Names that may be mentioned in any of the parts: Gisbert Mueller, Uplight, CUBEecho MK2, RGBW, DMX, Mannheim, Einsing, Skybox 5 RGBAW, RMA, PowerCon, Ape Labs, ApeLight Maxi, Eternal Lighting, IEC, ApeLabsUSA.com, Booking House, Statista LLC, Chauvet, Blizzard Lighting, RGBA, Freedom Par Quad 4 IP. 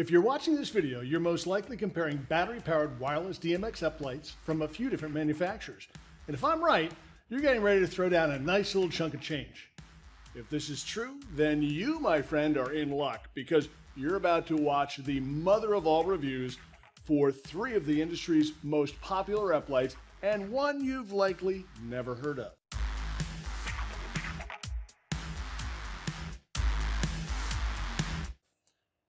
If you're watching this video, you're most likely comparing battery-powered wireless DMX up lights from a few different manufacturers. And if I'm right, you're getting ready to throw down a nice little chunk of change. If this is true, then you, my friend, are in luck because you're about to watch the mother of all reviews for three of the industry's most popular up lights and one you've likely never heard of.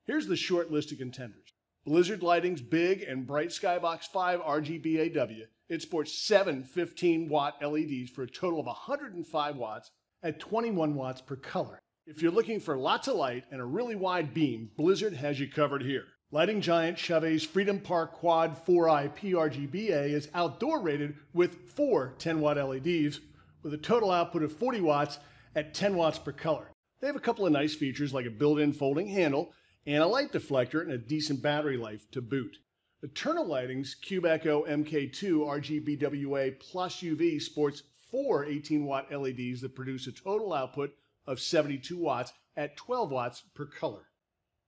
Here's the short list of contenders. Blizzard Lighting's big and bright Skybox 5 RGBAW. It sports 7 15-watt LEDs for a total of 105 watts at 21 watts per color. If you're looking for lots of light and a really wide beam, Blizzard has you covered here. Lighting giant Chauvet's Freedom Par Quad 4 IP RGBA is outdoor rated with 4 10-watt LEDs with a total output of 40 watts at 10 watts per color. They have a couple of nice features like a built-in folding handle, and a light deflector and a decent battery life to boot. Eternal Lighting's CUBEecho MK2 RGBWA plus UV sports 4 18-watt LEDs that produce a total output of 72 watts at 12 watts per color.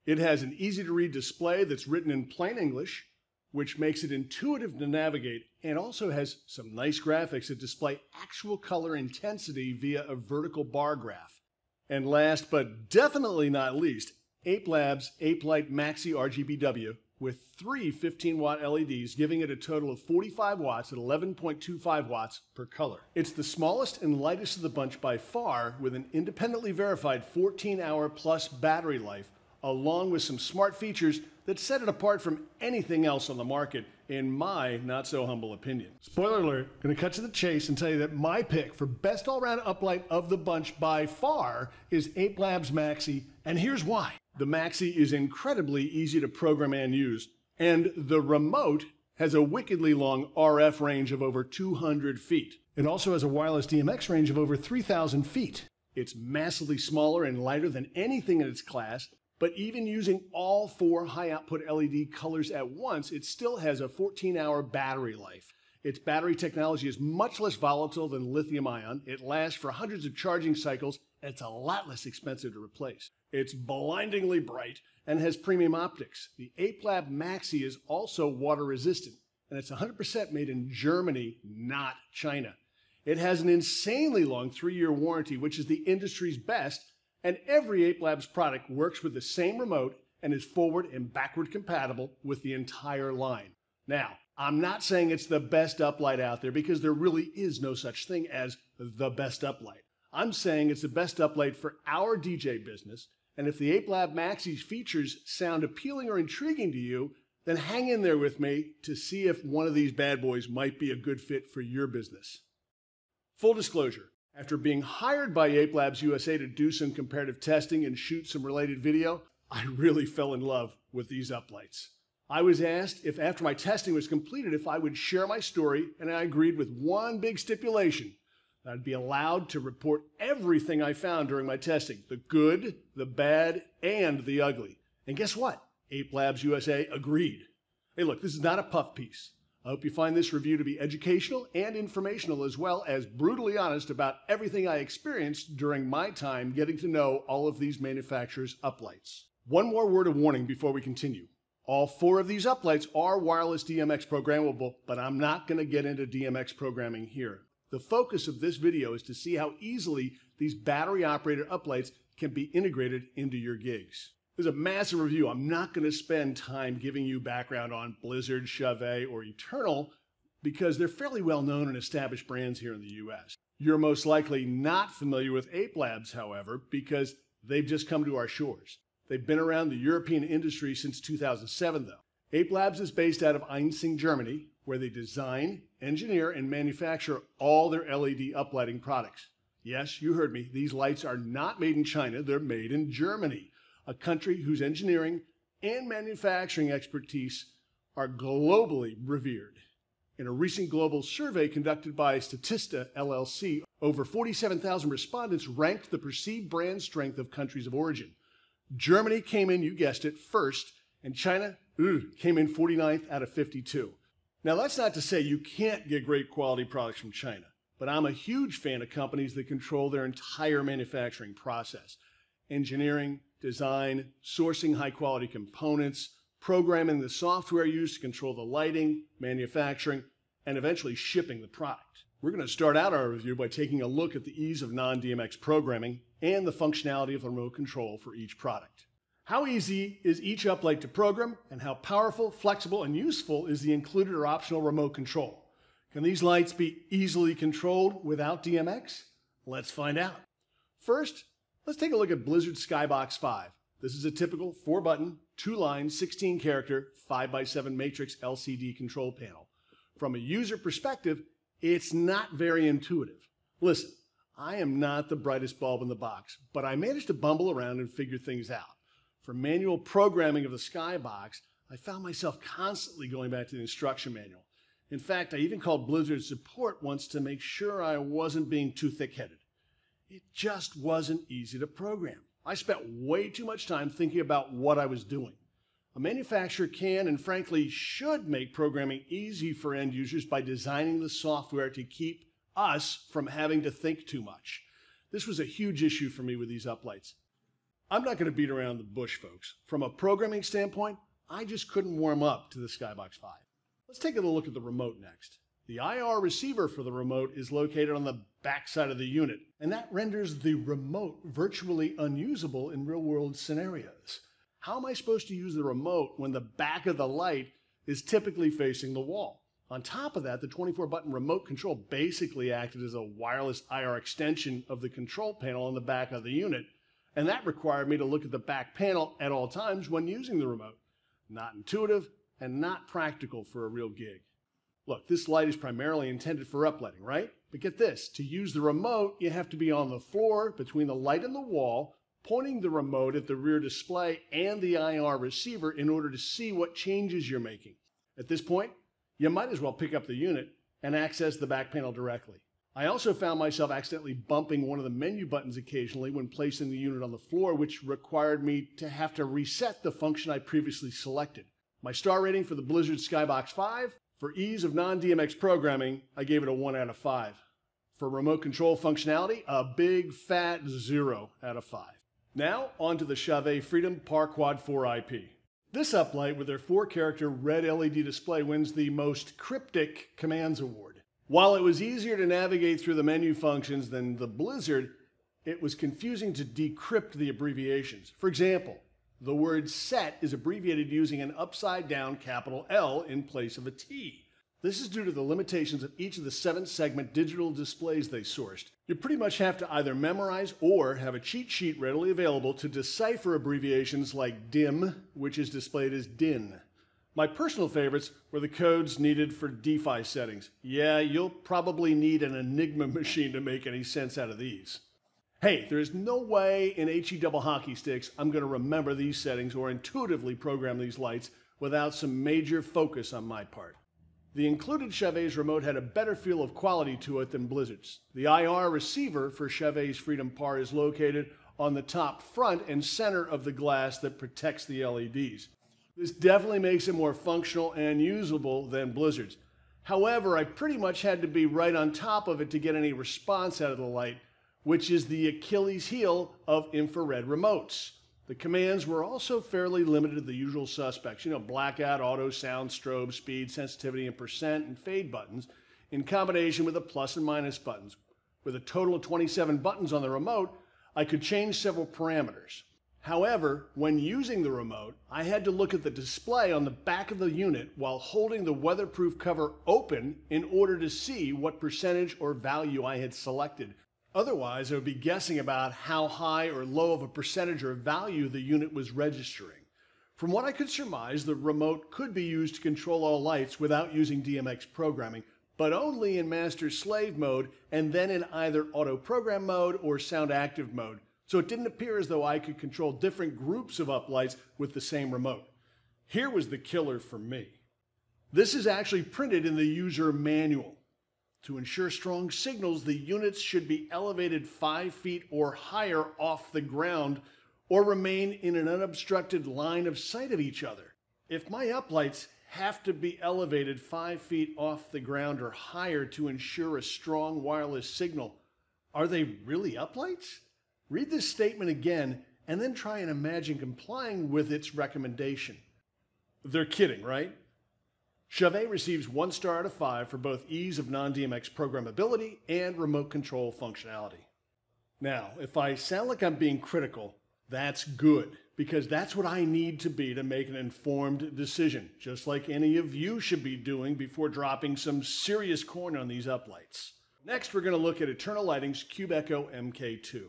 It has an easy-to-read display that's written in plain English, which makes it intuitive to navigate, and also has some nice graphics that display actual color intensity via a vertical bar graph. And last but definitely not least, Ape Labs' ApeLight Maxi RGBW with 3 15-watt LEDs, giving it a total of 45 watts at 11.25 watts per color. It's the smallest and lightest of the bunch by far, with an independently verified 14-hour plus battery life, along with some smart features that set it apart from anything else on the market, in my not-so-humble opinion. Spoiler alert, gonna cut to the chase and tell you that my pick for best all-round uplight of the bunch by far is Ape Labs Maxi, and here's why. The Maxi is incredibly easy to program and use, and the remote has a wickedly long RF range of over 200 feet. It also has a wireless DMX range of over 3,000 feet. It's massively smaller and lighter than anything in its class, but even using all 4 high-output LED colors at once, it still has a 14-hour battery life. Its battery technology is much less volatile than lithium-ion. It lasts for hundreds of charging cycles, and it's a lot less expensive to replace. It's blindingly bright and has premium optics. The ApeLab Maxi is also water resistant, and it's 100% made in Germany, not China. It has an insanely long 3-year warranty, which is the industry's best, and every Ape Labs product works with the same remote and is forward and backward compatible with the entire line. Now, I'm not saying it's the best uplight out there because there really is no such thing as the best uplight. I'm saying it's the best uplight for our DJ business, and if the Ape Lab Maxi's features sound appealing or intriguing to you, then hang in there with me to see if one of these bad boys might be a good fit for your business. Full disclosure, after being hired by Ape Labs USA to do some comparative testing and shoot some related video, I really fell in love with these uplights. I was asked if after my testing was completed if I would share my story, and I agreed with one big stipulation. I'd be allowed to report everything I found during my testing, the good, the bad, and the ugly. And guess what? Ape Labs USA agreed. Hey look, this is not a puff piece. I hope you find this review to be educational and informational, as well as brutally honest about everything I experienced during my time getting to know all of these manufacturers' uplights. One more word of warning before we continue. All 4 of these uplights are wireless DMX programmable, but I'm not going to get into DMX programming here. The focus of this video is to see how easily these battery-operated uplights can be integrated into your gigs. There's a massive review. I'm not going to spend time giving you background on Blizzard, Chauvet, or Eternal because they're fairly well-known and established brands here in the U.S. You're most likely not familiar with Ape Labs, however, because they've just come to our shores. They've been around the European industry since 2007, though. Ape Labs is based out of Einsing, Germany, where they design, engineer, and manufacture all their LED uplighting products. Yes, you heard me. These lights are not made in China. They're made in Germany, a country whose engineering and manufacturing expertise are globally revered. In a recent global survey conducted by Statista LLC, over 47,000 respondents ranked the perceived brand strength of countries of origin. Germany came in, you guessed it, first, and China came in 49th out of 52. Now, that's not to say you can't get great quality products from China, but I'm a huge fan of companies that control their entire manufacturing process, engineering, design, sourcing high-quality components, programming the software used to control the lighting, manufacturing, and eventually shipping the product. We're going to start out our review by taking a look at the ease of non-DMX programming and the functionality of the remote control for each product. How easy is each uplight to program, and how powerful, flexible, and useful is the included or optional remote control? Can these lights be easily controlled without DMX? Let's find out. First, let's take a look at Blizzard Skybox 5. This is a typical 4-button, 2-line, 16-character, 5x7 matrix LCD control panel. From a user perspective, it's not very intuitive. Listen, I am not the brightest bulb in the box, but I managed to bumble around and figure things out. For manual programming of the Skybox, I found myself constantly going back to the instruction manual. In fact, I even called Blizzard support once to make sure I wasn't being too thick-headed. It just wasn't easy to program. I spent way too much time thinking about what I was doing. A manufacturer can and frankly should make programming easy for end users by designing the software to keep us from having to think too much. This was a huge issue for me with these uplights. I'm not going to beat around the bush, folks. From a programming standpoint, I just couldn't warm up to the Skybox 5. Let's take a look at the remote next. The IR receiver for the remote is located on the backside of the unit, and that renders the remote virtually unusable in real-world scenarios. How am I supposed to use the remote when the back of the light is typically facing the wall? On top of that, the 24-button remote control basically acted as a wireless IR extension of the control panel on the back of the unit, and that required me to look at the back panel at all times when using the remote. Not intuitive and not practical for a real gig. Look, this light is primarily intended for uplighting, right? But get this, to use the remote, you have to be on the floor between the light and the wall, pointing the remote at the rear display and the IR receiver in order to see what changes you're making. At this point, you might as well pick up the unit and access the back panel directly. I also found myself accidentally bumping one of the menu buttons occasionally when placing the unit on the floor, which required me to have to reset the function I previously selected. My star rating for the Blizzard Skybox 5, for ease of non-DMX programming, I gave it a 1 out of 5. For remote control functionality, a big fat 0 out of 5. Now, onto the Chauvet Freedom Par Quad 4 IP. This uplight with their 4-character red LED display wins the most cryptic commands award. While it was easier to navigate through the menu functions than the Blizzard, it was confusing to decrypt the abbreviations. For example, the word set is abbreviated using an upside-down capital L in place of a T. This is due to the limitations of each of the 7-segment digital displays they sourced. You pretty much have to either memorize or have a cheat sheet readily available to decipher abbreviations like DIM, which is displayed as DIN. My personal favorites were the codes needed for DeFi settings. Yeah, you'll probably need an Enigma machine to make any sense out of these. Hey, there is no way in HE double hockey sticks I'm going to remember these settings or intuitively program these lights without some major focus on my part. The included Chauvet's remote had a better feel of quality to it than Blizzard's. The IR receiver for Chauvet's Freedom Par is located on the top front and center of the glass that protects the LEDs. This definitely makes it more functional and usable than Blizzard's. However, I pretty much had to be right on top of it to get any response out of the light, which is the Achilles heel of infrared remotes. The commands were also fairly limited to the usual suspects, blackout, auto, sound, strobe, speed, sensitivity, and percent, and fade buttons, in combination with the plus and minus buttons. With a total of 27 buttons on the remote, I could change several parameters. However, when using the remote, I had to look at the display on the back of the unit while holding the weatherproof cover open in order to see what percentage or value I had selected. Otherwise, I would be guessing about how high or low of a percentage or value the unit was registering. From what I could surmise, the remote could be used to control all lights without using DMX programming, but only in master-slave mode and then in either auto-program mode or sound-active mode. So it didn't appear as though I could control different groups of uplights with the same remote. Here was the killer for me. This is actually printed in the user manual. To ensure strong signals, the units should be elevated 5 feet or higher off the ground or remain in an unobstructed line of sight of each other. If my uplights have to be elevated 5 feet off the ground or higher to ensure a strong wireless signal, are they really uplights? Read this statement again and then try and imagine complying with its recommendation. They're kidding, right? Chauvet receives 1 star out of 5 for both ease of non-DMX programmability and remote control functionality. Now, if I sound like I'm being critical, that's good, because that's what I need to be to make an informed decision, just like any of you should be doing before dropping some serious coin on these uplights. Next, we're going to look at Eternal Lighting's CUBEecho MK2.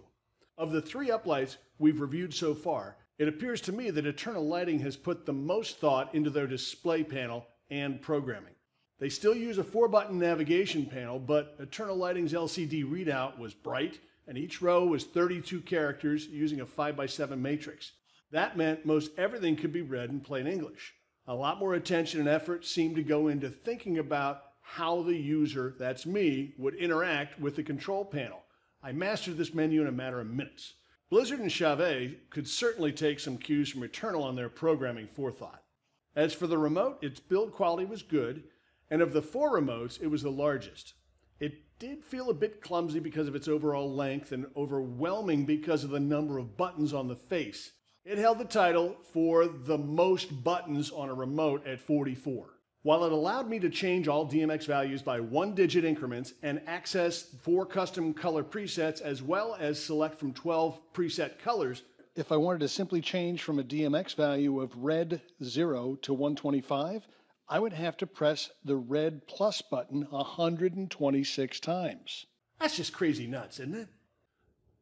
Of the 3 uplights we've reviewed so far, it appears to me that Eternal Lighting has put the most thought into their display panel and programming. They still use a 4-button navigation panel, but Eternal Lighting's LCD readout was bright, and each row was 32 characters using a 5x7 matrix. That meant most everything could be read in plain English. A lot more attention and effort seemed to go into thinking about how the user, that's me, would interact with the control panel. I mastered this menu in a matter of minutes. Blizzard and Chauvet could certainly take some cues from Eternal on their programming forethought. As for the remote, its build quality was good, and of the 4 remotes, it was the largest. It did feel a bit clumsy because of its overall length and overwhelming because of the number of buttons on the face. It held the title for the most buttons on a remote at 44. While it allowed me to change all DMX values by 1-digit increments and access 4 custom color presets as well as select from 12 preset colors, if I wanted to simply change from a DMX value of red 0 to 125, I would have to press the red plus button 126 times. That's just crazy nuts, isn't it?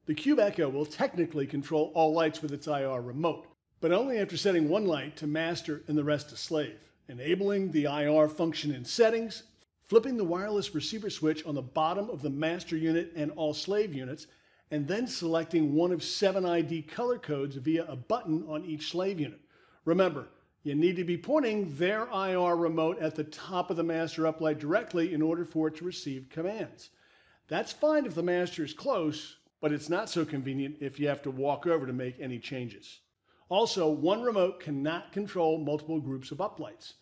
The CUBEecho will technically control all lights with its IR remote, but only after setting 1 light to master and the rest to slave, enabling the IR function in settings, flipping the wireless receiver switch on the bottom of the master unit and all slave units, and then selecting 1 of 7 ID color codes via a button on each slave unit. Remember, you need to be pointing their IR remote at the top of the master uplight directly in order for it to receive commands. That's fine if the master is close, but it's not so convenient if you have to walk over to make any changes. Also, 1 remote cannot control multiple groups of uplights.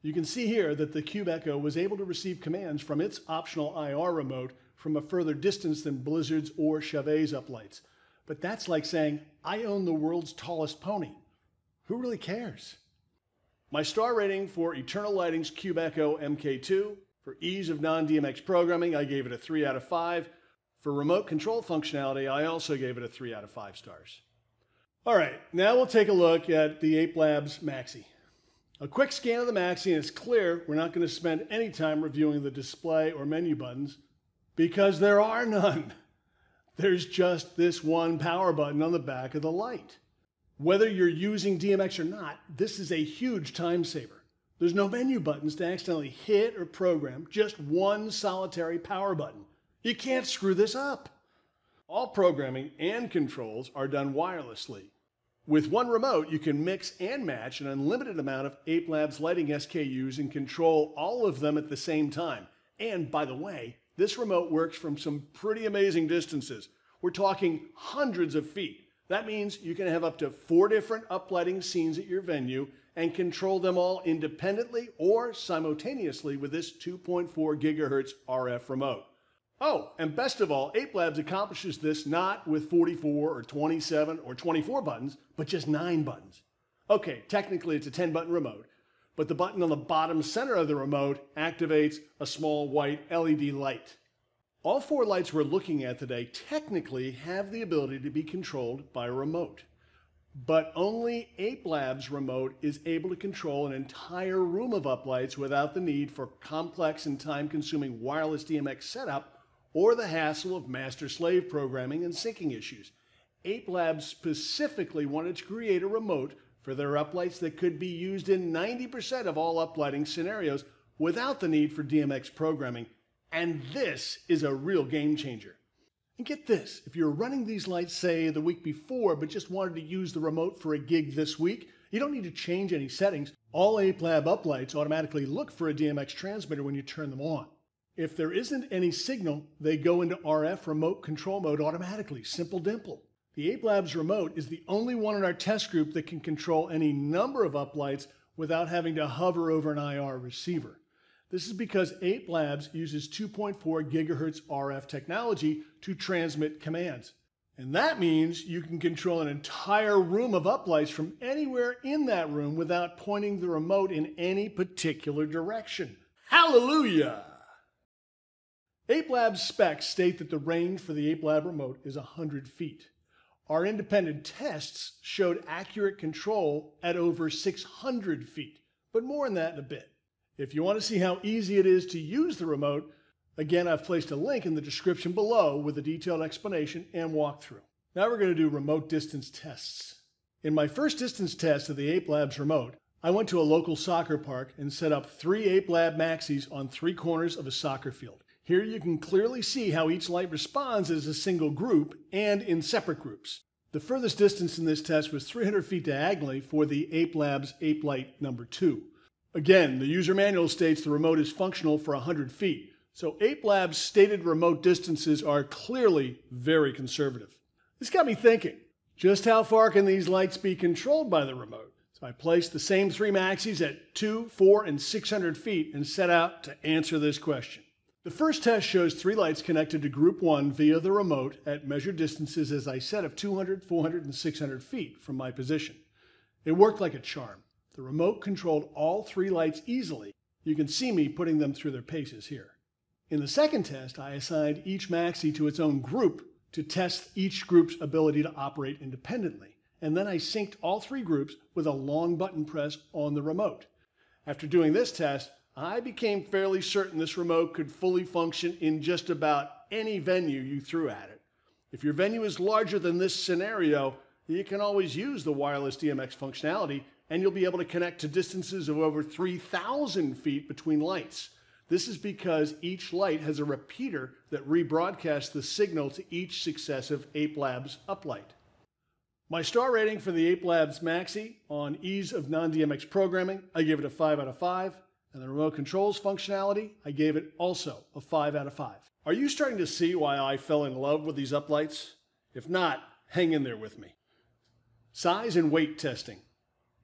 You can see here that the CUBEecho was able to receive commands from its optional IR remote from a further distance than Blizzard's or Chauvet's uplights. But that's like saying, I own the world's tallest pony. Who really cares? My star rating for Eternal Lighting's CUBEecho MK2, for ease of non-DMX programming, I gave it a 3 out of 5. For remote control functionality, I also gave it a 3 out of 5 stars. All right, now we'll take a look at the Ape Labs Maxi. A quick scan of the Maxi, and it's clear we're not going to spend any time reviewing the display or menu buttons, because there are none. There's just this 1 power button on the back of the light. Whether you're using DMX or not, this is a huge time saver. There's no menu buttons to accidentally hit or program, just 1 solitary power button. You can't screw this up. All programming and controls are done wirelessly. With 1 remote, you can mix and match an unlimited amount of Ape Labs lighting SKUs and control all of them at the same time. And by the way, this remote works from some pretty amazing distances. We're talking hundreds of feet. That means you can have up to 4 different uplighting scenes at your venue and control them all independently or simultaneously with this 2.4 gigahertz RF remote. Oh, and best of all, Ape Labs accomplishes this not with 44 or 27 or 24 buttons, but just 9 buttons. Okay, technically it's a 10-button remote, but the button on the bottom center of the remote activates a small white LED light. All 4 lights we're looking at today technically have the ability to be controlled by a remote, but only Ape Labs remote is able to control an entire room of uplights without the need for complex and time-consuming wireless DMX setup or the hassle of master-slave programming and syncing issues. Ape Labs specifically wanted to create a remote for their uplights that could be used in 90% of all uplighting scenarios without the need for DMX programming, and this is a real game-changer. And get this, if you're running these lights, say, the week before, but just wanted to use the remote for a gig this week, you don't need to change any settings. All Ape Lab uplights automatically look for a DMX transmitter when you turn them on. If there isn't any signal, they go into RF remote control mode automatically, simple dimple. The Ape Labs remote is the only one in our test group that can control any number of uplights without having to hover over an IR receiver. This is because Ape Labs uses 2.4 gigahertz RF technology to transmit commands. And that means you can control an entire room of uplights from anywhere in that room without pointing the remote in any particular direction. Hallelujah! Ape Labs specs state that the range for the Ape Lab remote is 100 feet. Our independent tests showed accurate control at over 600 feet, but more on that in a bit. If you want to see how easy it is to use the remote, again, I've placed a link in the description below with a detailed explanation and walkthrough. Now we're going to do remote distance tests. In my first distance test of the Ape Labs remote, I went to a local soccer park and set up 3 Ape Lab Maxis on 3 corners of a soccer field. Here you can clearly see how each light responds as a single group and in separate groups. The furthest distance in this test was 300 feet diagonally for the Ape Labs ApeLight number 2. Again, the user manual states the remote is functional for 100 feet, so Ape Labs' stated remote distances are clearly very conservative. This got me thinking, just how far can these lights be controlled by the remote? So I placed the same 3 maxis at 2, 4, and 600 feet and set out to answer this question. The first test shows 3 lights connected to Group 1 via the remote at measured distances, as I said, of 200, 400, and 600 feet from my position. It worked like a charm. The remote controlled all 3 lights easily. You can see me putting them through their paces here. In the second test, I assigned each maxi to its own group to test each group's ability to operate independently, and then I synced all 3 groups with a long button press on the remote. After doing this test, I became fairly certain this remote could fully function in just about any venue you threw at it. If your venue is larger than this scenario, you can always use the wireless DMX functionality, and you'll be able to connect to distances of over 3,000 feet between lights. This is because each light has a repeater that rebroadcasts the signal to each successive Ape Labs uplight. My star rating for the Ape Labs Maxi on ease of non-DMX programming, I give it a 5 out of 5. And the remote controls functionality, I gave it also a 5 out of 5. Are you starting to see why I fell in love with these uplights? If not, hang in there with me. Size and weight testing.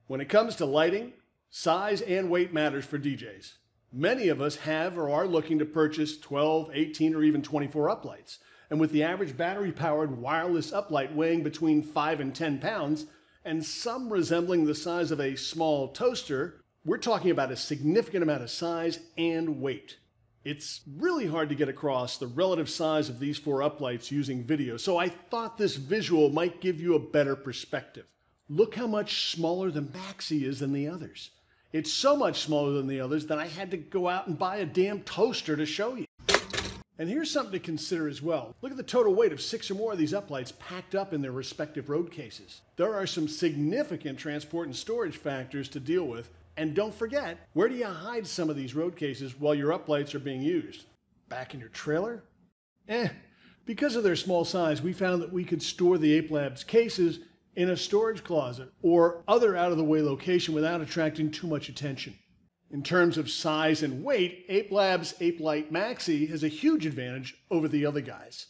When it comes to lighting, size and weight matters for DJs. Many of us have or are looking to purchase 12, 18, or even 24 uplights. And with the average battery-powered wireless uplight weighing between 5 and 10 pounds, and some resembling the size of a small toaster, we're talking about a significant amount of size and weight. It's really hard to get across the relative size of these 4 uplights using video, so I thought this visual might give you a better perspective. Look how much smaller the Maxi is than the others. It's so much smaller than the others that I had to go out and buy a damn toaster to show you. And here's something to consider as well. Look at the total weight of 6 or more of these uplights packed up in their respective road cases. There are some significant transport and storage factors to deal with. And don't forget, where do you hide some of these road cases while your uplights are being used? Back in your trailer? Because of their small size, we found that we could store the Ape Labs cases in a storage closet or other out-of-the-way location without attracting too much attention. In terms of size and weight, Ape Labs ApeLight Maxi has a huge advantage over the other guys.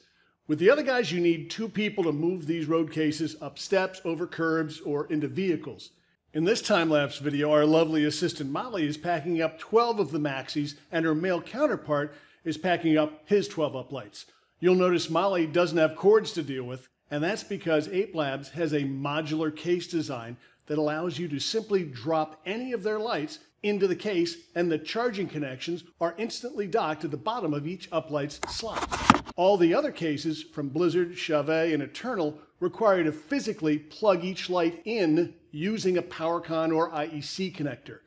With the other guys, you need 2 people to move these road cases up steps, over curbs, or into vehicles. In this time-lapse video, our lovely assistant Molly is packing up 12 of the Maxis, and her male counterpart is packing up his 12 uplights. You'll notice Molly doesn't have cords to deal with, and that's because Ape Labs has a modular case design that allows you to simply drop any of their lights into the case, and the charging connections are instantly docked at the bottom of each uplight's slot. All the other cases from Blizzard, Chauvet, and Eternal require you to physically plug each light in using a PowerCon or IEC connector.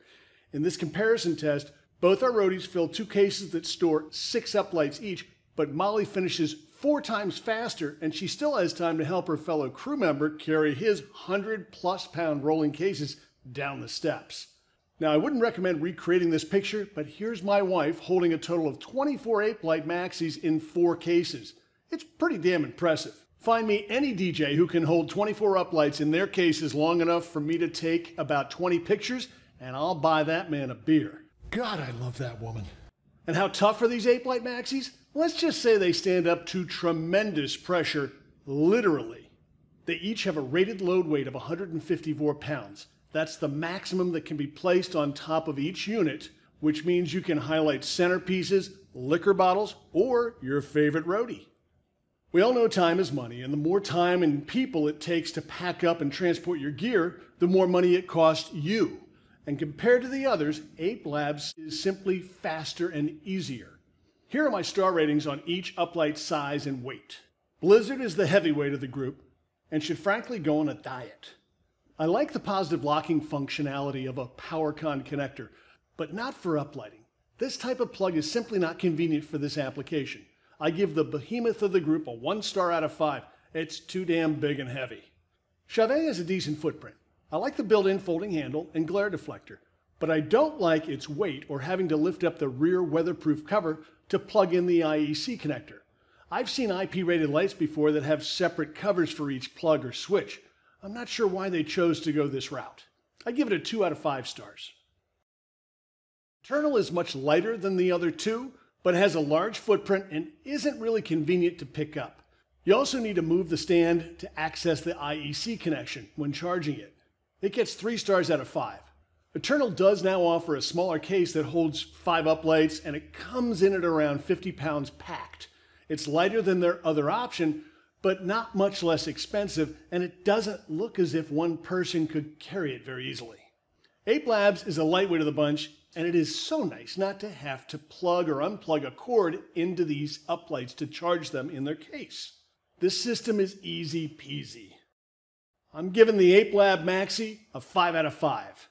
In this comparison test, both our roadies fill 2 cases that store 6 uplights each, but Molly finishes 4 times faster, and she still has time to help her fellow crew member carry his 100-plus-pound rolling cases down the steps. Now, I wouldn't recommend recreating this picture, but here's my wife holding a total of 24 ApeLight Maxis in 4 cases. It's pretty damn impressive. Find me any DJ who can hold 24 uplights in their cases long enough for me to take about 20 pictures, and I'll buy that man a beer. God, I love that woman. And how tough are these ApeLight Maxis? Let's just say they stand up to tremendous pressure, literally. They each have a rated load weight of 154 pounds. That's the maximum that can be placed on top of each unit, which means you can highlight centerpieces, liquor bottles, or your favorite roadie. We all know time is money, and the more time and people it takes to pack up and transport your gear, the more money it costs you. And compared to the others, Ape Labs is simply faster and easier. Here are my star ratings on each uplight size and weight. Blizzard is the heavyweight of the group and should frankly go on a diet. I like the positive locking functionality of a PowerCon connector, but not for uplighting. This type of plug is simply not convenient for this application. I give the behemoth of the group a 1 star out of 5. It's too damn big and heavy. Chauvet has a decent footprint. I like the built-in folding handle and glare deflector, but I don't like its weight or having to lift up the rear weatherproof cover to plug in the IEC connector. I've seen IP-rated lights before that have separate covers for each plug or switch. I'm not sure why they chose to go this route. I give it a 2 out of 5 stars. Eternal is much lighter than the other two, but has a large footprint and isn't really convenient to pick up. You also need to move the stand to access the IEC connection when charging it. It gets 3 stars out of 5. Eternal does now offer a smaller case that holds 5 uplights, and it comes in at around 50 pounds packed. It's lighter than their other option, but not much less expensive, and it doesn't look as if one person could carry it very easily. Ape Labs is a lightweight of the bunch, and it is so nice not to have to plug or unplug a cord into these uplights to charge them in their case. This system is easy peasy. I'm giving the ApeLabs Maxi a 5 out of 5.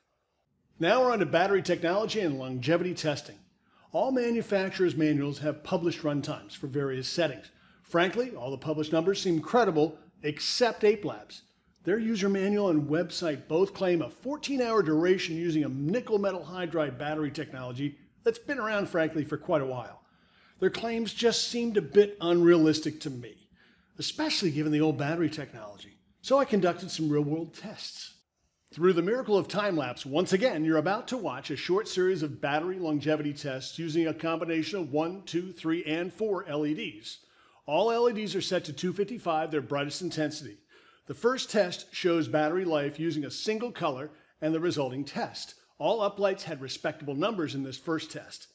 Now we're on to battery technology and longevity testing. All manufacturers' manuals have published runtimes for various settings. Frankly, all the published numbers seem credible, except ApeLabs. Their user manual and website both claim a 14-hour duration using a nickel metal hydride battery technology that's been around, frankly, for quite a while. Their claims just seemed a bit unrealistic to me, especially given the old battery technology. So I conducted some real-world tests. Through the miracle of time-lapse, once again, you're about to watch a short series of battery longevity tests using a combination of 1, 2, 3, and 4 LEDs. All LEDs are set to 255, their brightest intensity. The first test shows battery life using a single color and the resulting test. All uplights had respectable numbers in this first test.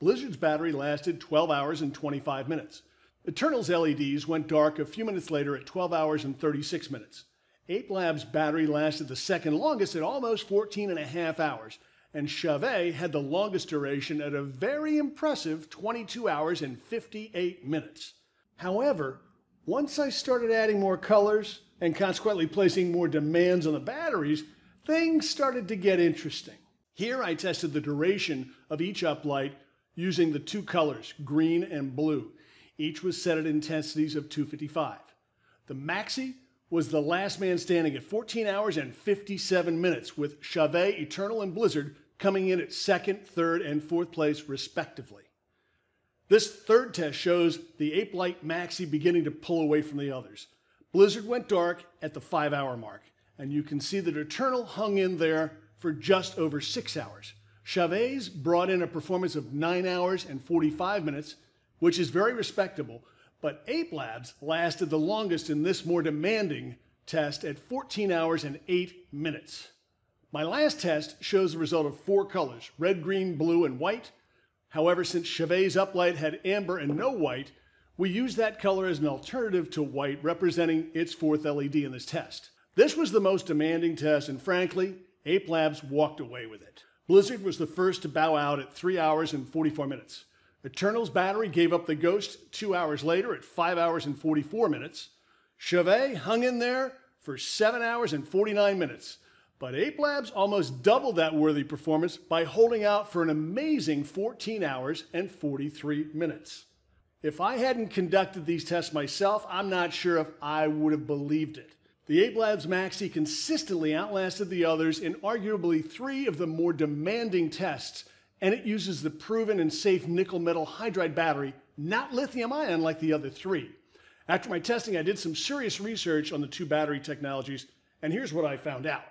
Blizzard's battery lasted 12 hours and 25 minutes. Eternal's LEDs went dark a few minutes later at 12 hours and 36 minutes. Ape Labs' battery lasted the second longest at almost 14 and a half hours, and Chauvet had the longest duration at a very impressive 22 hours and 58 minutes. However, once I started adding more colors and consequently placing more demands on the batteries, things started to get interesting. Here I tested the duration of each uplight using the two colors, green and blue. Each was set at intensities of 255. The Maxi was the last man standing at 14 hours and 57 minutes, with Chauvet, Eternal, and Blizzard coming in at second, third, and fourth place, respectively. This third test shows the ApeLight Maxi beginning to pull away from the others. Blizzard went dark at the 5-hour mark, and you can see that Eternal hung in there for just over 6 hours. Chauvet's brought in a performance of 9 hours and 45 minutes, which is very respectable, but Ape Labs lasted the longest in this more demanding test at 14 hours and 8 minutes. My last test shows the result of 4 colors, red, green, blue, and white. However, since Chauvet's uplight had amber and no white, we used that color as an alternative to white, representing its 4th LED in this test. This was the most demanding test, and frankly, Ape Labs walked away with it. Blizzard was the first to bow out at 3 hours and 44 minutes. Eternal's battery gave up the ghost 2 hours later at 5 hours and 44 minutes. Chauvet hung in there for 7 hours and 49 minutes. But Ape Labs almost doubled that worthy performance by holding out for an amazing 14 hours and 43 minutes. If I hadn't conducted these tests myself, I'm not sure if I would have believed it. The Ape Labs Maxi consistently outlasted the others in arguably 3 of the more demanding tests, and it uses the proven and safe nickel metal hydride battery, not lithium ion like the other 3. After my testing, I did some serious research on the 2 battery technologies, and here's what I found out.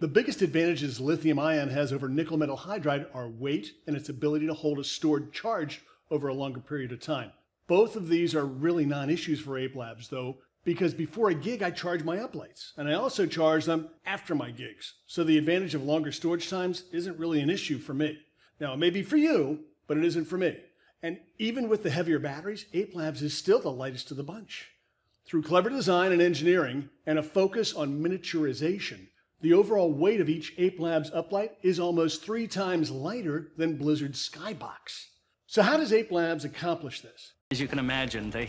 The biggest advantages lithium ion has over nickel metal hydride are weight and its ability to hold a stored charge over a longer period of time. Both of these are really non-issues for Ape Labs, though, because before a gig, I charge my uplights, and I also charge them after my gigs. So the advantage of longer storage times isn't really an issue for me. Now, it may be for you, but it isn't for me. And even with the heavier batteries, Ape Labs is still the lightest of the bunch. Through clever design and engineering and a focus on miniaturization, the overall weight of each Ape Labs uplight is almost 3 times lighter than Blizzard's Skybox. So how does Ape Labs accomplish this? As you can imagine, they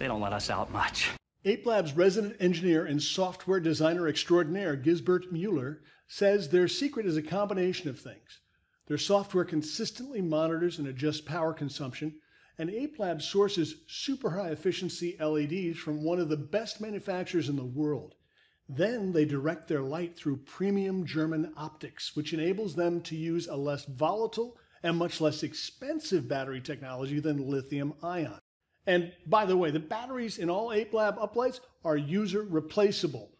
don't let us out much. Ape Labs resident engineer and software designer extraordinaire Gisbert Mueller says their secret is a combination of things. Their software consistently monitors and adjusts power consumption, and Ape Labs sources super high efficiency LEDs from one of the best manufacturers in the world. Then they direct their light through premium German optics, which enables them to use a less volatile and much less expensive battery technology than lithium ion. And by the way, the batteries in all Ape Lab uplights are user replaceable.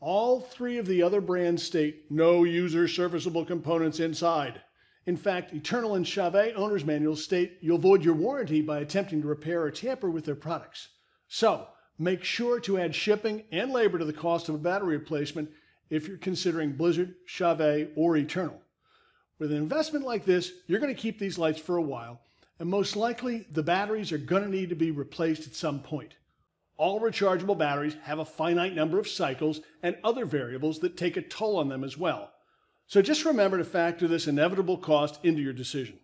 All 3 of the other brands state no user serviceable components inside. In fact, Eternal and Chauvet owner's manuals state you'll void your warranty by attempting to repair or tamper with their products. So make sure to add shipping and labor to the cost of a battery replacement if you're considering Blizzard, Chauvet, or Eternal. With an investment like this, you're going to keep these lights for a while, and most likely the batteries are going to need to be replaced at some point. All rechargeable batteries have a finite number of cycles and other variables that take a toll on them as well. So just remember to factor this inevitable cost into your decision.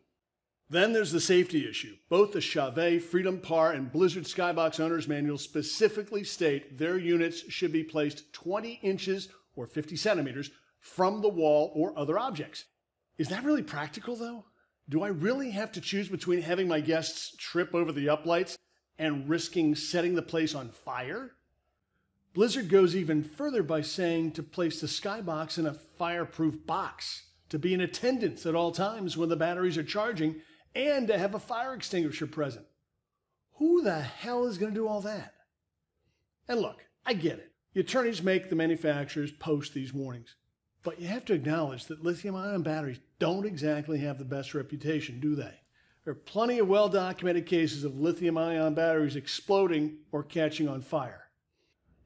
Then there's the safety issue. Both the Chauvet, Freedom Par, and Blizzard Skybox owner's manuals specifically state their units should be placed 20 inches or 50 centimeters from the wall or other objects. Is that really practical, though? Do I really have to choose between having my guests trip over the uplights and risking setting the place on fire? Blizzard goes even further by saying to place the Skybox in a fireproof box, to be in attendance at all times when the batteries are charging, and to have a fire extinguisher present. Who the hell is going to do all that? And look, I get it. The attorneys make the manufacturers post these warnings. But you have to acknowledge that lithium-ion batteries don't exactly have the best reputation, do they? There are plenty of well-documented cases of lithium-ion batteries exploding or catching on fire.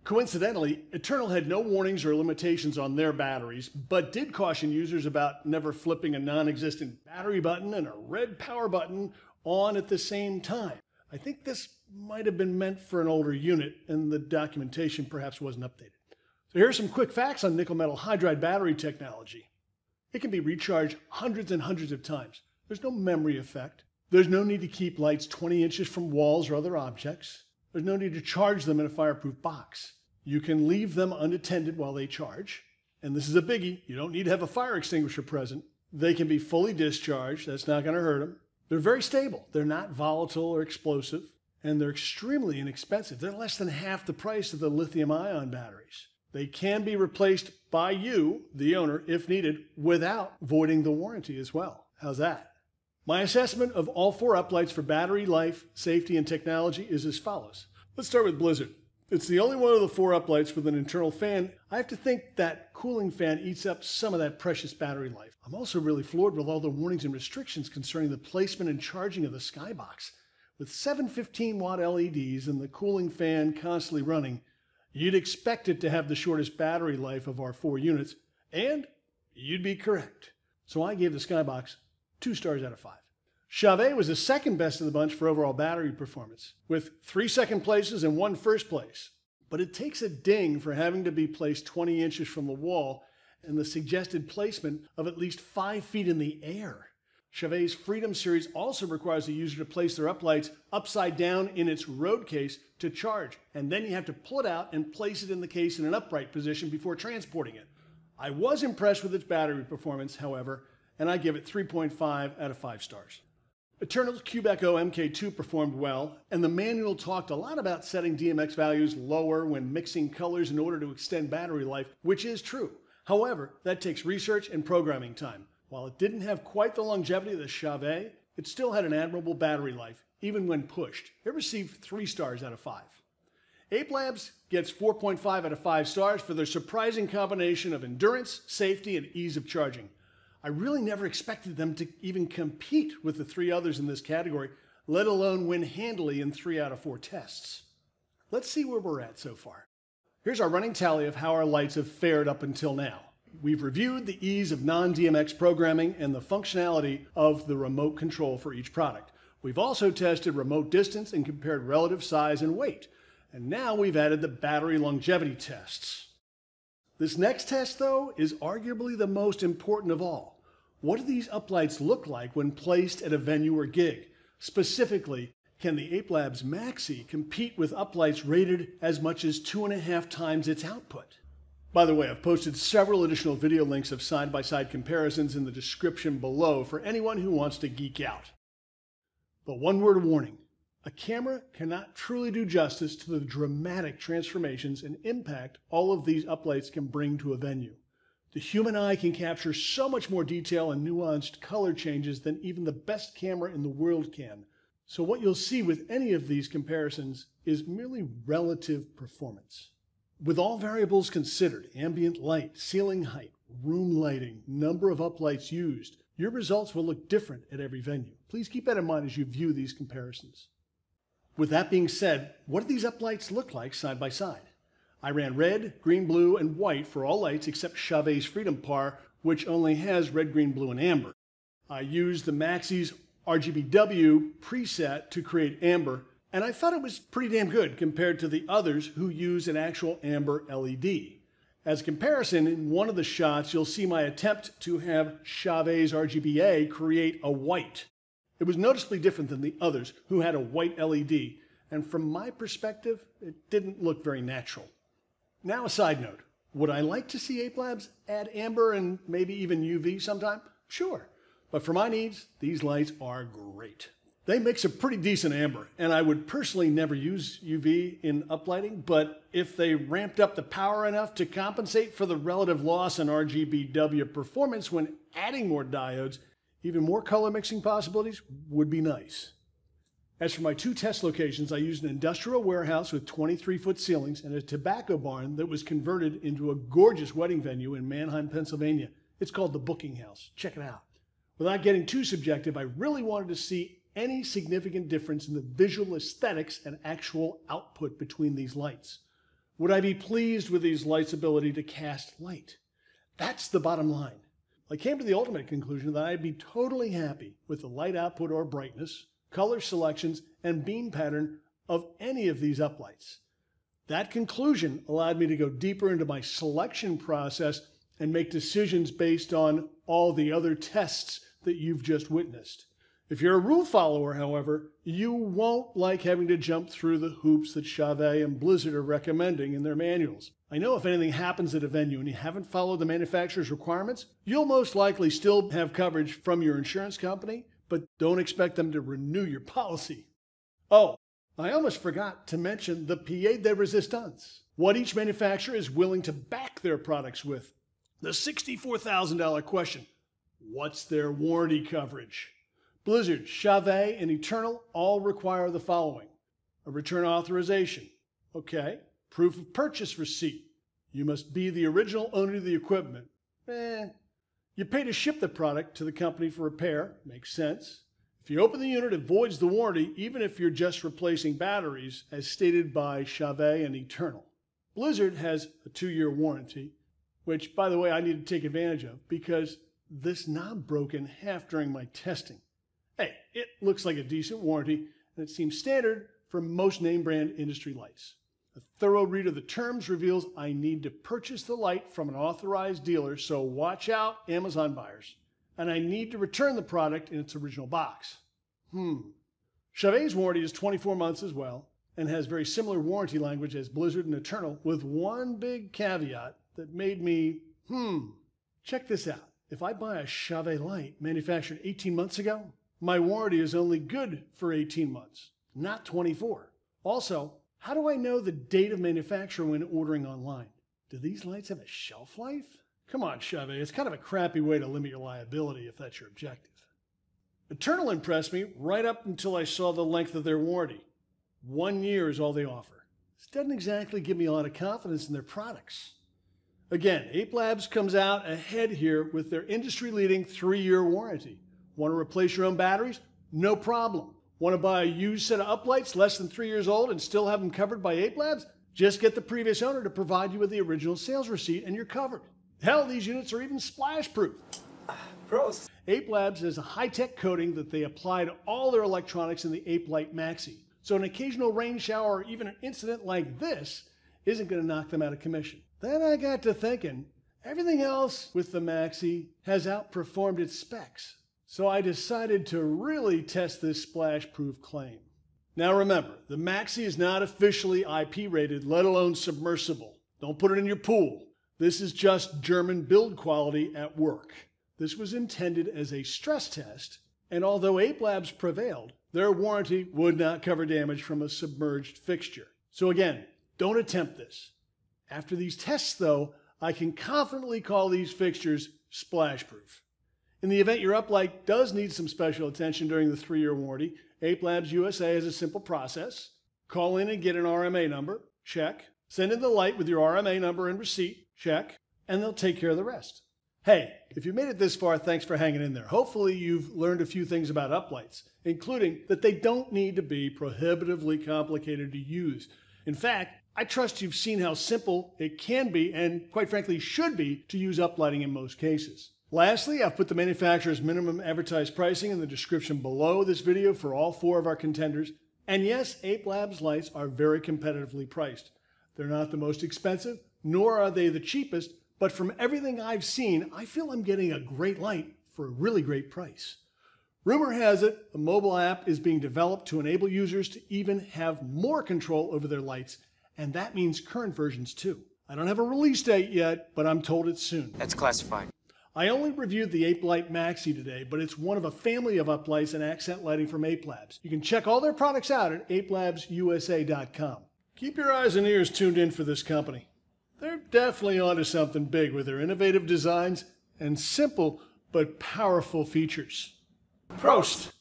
Coincidentally, Eternal had no warnings or limitations on their batteries, but did caution users about never flipping a non-existent battery button and a red power button on at the same time. I think this might have been meant for an older unit, and the documentation perhaps wasn't updated. So here are some quick facts on nickel metal hydride battery technology. It can be recharged hundreds and hundreds of times. There's no memory effect. There's no need to keep lights 20 inches from walls or other objects. There's no need to charge them in a fireproof box. You can leave them unattended while they charge. And this is a biggie. You don't need to have a fire extinguisher present. They can be fully discharged. That's not going to hurt them. They're very stable. They're not volatile or explosive. And they're extremely inexpensive. They're less than half the price of the lithium-ion batteries. They can be replaced by you, the owner, if needed, without voiding the warranty as well. How's that? My assessment of all 4 uplights for battery life, safety, and technology is as follows. Let's start with Blizzard. It's the only one of the 4 uplights with an internal fan. I have to think that cooling fan eats up some of that precious battery life. I'm also really floored with all the warnings and restrictions concerning the placement and charging of the Skybox. With 7 15-watt LEDs and the cooling fan constantly running, you'd expect it to have the shortest battery life of our 4 units, and you'd be correct. So I gave the Skybox 2 stars out of 5. Chauvet was the second best of the bunch for overall battery performance, with 3 second places and 1 first place. But it takes a ding for having to be placed 20 inches from the wall and the suggested placement of at least 5 feet in the air. Chauvet's Freedom series also requires the user to place their uplights upside down in its road case to charge, and then you have to pull it out and place it in the case in an upright position before transporting it. I was impressed with its battery performance, however, and I give it 3.5 out of 5 stars. Eternal's CUBEecho MK2 performed well, and the manual talked a lot about setting DMX values lower when mixing colors in order to extend battery life, which is true. However, that takes research and programming time. While it didn't have quite the longevity of the Chauvet, it still had an admirable battery life, even when pushed. It received 3 stars out of 5. Ape Labs gets 4.5 out of 5 stars for their surprising combination of endurance, safety, and ease of charging. I really never expected them to even compete with the 3 others in this category, let alone win handily in 3 out of 4 tests. Let's see where we're at so far. Here's our running tally of how our lights have fared up until now. We've reviewed the ease of non-DMX programming and the functionality of the remote control for each product. We've also tested remote distance and compared relative size and weight. And now we've added the battery longevity tests. This next test, though, is arguably the most important of all. What do these uplights look like when placed at a venue or gig? Specifically, can the ApeLabs Maxi compete with uplights rated as much as 2.5 times its output? By the way, I've posted several additional video links of side-by-side comparisons in the description below for anyone who wants to geek out. But one word of warning. A camera cannot truly do justice to the dramatic transformations and impact all of these uplights can bring to a venue. The human eye can capture so much more detail and nuanced color changes than even the best camera in the world can. So what you'll see with any of these comparisons is merely relative performance. With all variables considered, ambient light, ceiling height, room lighting, number of uplights used, your results will look different at every venue. Please keep that in mind as you view these comparisons. With that being said, what do these uplights look like side by side? I ran red, green, blue, and white for all lights except Chauvet's Freedom Par, which only has red, green, blue, and amber. I used the Maxi's RGBW preset to create amber, and I thought it was pretty damn good compared to the others who use an actual amber LED. As a comparison, in one of the shots, you'll see my attempt to have Chauvet's RGBA create a white. It was noticeably different than the others who had a white LED, and from my perspective, it didn't look very natural. Now a side note, would I like to see ApeLabs add amber and maybe even UV sometime? Sure, but for my needs, these lights are great. They mix a pretty decent amber, and I would personally never use UV in uplighting, but if they ramped up the power enough to compensate for the relative loss in RGBW performance when adding more diodes, even more color mixing possibilities would be nice. As for my two test locations, I used an industrial warehouse with 23-foot ceilings and a tobacco barn that was converted into a gorgeous wedding venue in Mannheim, Pennsylvania. It's called the Booking House. Check it out. Without getting too subjective, I really wanted to see any significant difference in the visual aesthetics and actual output between these lights. Would I be pleased with these lights' ability to cast light? That's the bottom line. I came to the ultimate conclusion that I'd be totally happy with the light output or brightness, color selections, and beam pattern of any of these uplights. That conclusion allowed me to go deeper into my selection process and make decisions based on all the other tests that you've just witnessed. If you're a rule follower, however, you won't like having to jump through the hoops that Chauvet and Blizzard are recommending in their manuals. I know if anything happens at a venue and you haven't followed the manufacturer's requirements, you'll most likely still have coverage from your insurance company, but don't expect them to renew your policy. Oh, I almost forgot to mention the pied de resistance, what each manufacturer is willing to back their products with. The $64,000 question, what's their warranty coverage? Blizzard, Chauvet, and Eternal all require the following. A return authorization. Okay. Proof of purchase receipt. You must be the original owner of the equipment. You pay to ship the product to the company for repair. Makes sense. If you open the unit, it voids the warranty, even if you're just replacing batteries, as stated by Chauvet and Eternal. Blizzard has a 2-year warranty, which, by the way, I need to take advantage of because this knob broke in half during my testing. Hey, it looks like a decent warranty, and it seems standard for most name-brand industry lights. A thorough read of the terms reveals I need to purchase the light from an authorized dealer, so watch out, Amazon buyers. And I need to return the product in its original box. Chauvet's warranty is 24 months as well, and has very similar warranty language as Blizzard and Eternal, with one big caveat that made me, Check this out. If I buy a Chauvet light manufactured 18 months ago, my warranty is only good for 18 months, not 24. Also, how do I know the date of manufacture when ordering online? Do these lights have a shelf life? Come on, Chauvet, it's kind of a crappy way to limit your liability if that's your objective. Eternal impressed me right up until I saw the length of their warranty. 1 year is all they offer. This doesn't exactly give me a lot of confidence in their products. Again, ApeLabs comes out ahead here with their industry-leading 3-year warranty. Want to replace your own batteries? No problem. Want to buy a used set of uplights less than 3 years old and still have them covered by ApeLabs? Just get the previous owner to provide you with the original sales receipt and you're covered. Hell, these units are even splash-proof. Prost. Ape Labs is a high-tech coating that they apply to all their electronics in the ApeLight Maxi. So an occasional rain shower or even an incident like this isn't going to knock them out of commission. Then I got to thinking, everything else with the Maxi has outperformed its specs. So I decided to really test this splash-proof claim. Now remember, the Maxi is not officially IP rated, let alone submersible. Don't put it in your pool. This is just German build quality at work. This was intended as a stress test, and although Ape Labs prevailed, their warranty would not cover damage from a submerged fixture. So again, don't attempt this. After these tests though, I can confidently call these fixtures splash-proof. In the event your uplight does need some special attention during the 3-year warranty, Ape Labs USA has a simple process. Call in and get an RMA number, check. Send in the light with your RMA number and receipt, check. And they'll take care of the rest. Hey, if you made it this far, thanks for hanging in there. Hopefully you've learned a few things about uplights, including that they don't need to be prohibitively complicated to use. In fact, I trust you've seen how simple it can be and quite frankly should be to use uplighting in most cases. Lastly, I've put the manufacturer's minimum advertised pricing in the description below this video for all 4 of our contenders. And yes, Ape Labs lights are very competitively priced. They're not the most expensive, nor are they the cheapest, but from everything I've seen, I feel I'm getting a great light for a really great price. Rumor has it, a mobile app is being developed to enable users to even have more control over their lights, and that means current versions too. I don't have a release date yet, but I'm told it's soon. That's classified. I only reviewed the ApeLight Maxi today, but it's one of a family of uplights and accent lighting from Ape Labs. You can check all their products out at ApeLabsUSA.com. Keep your eyes and ears tuned in for this company. They're definitely onto something big with their innovative designs and simple but powerful features. Prost!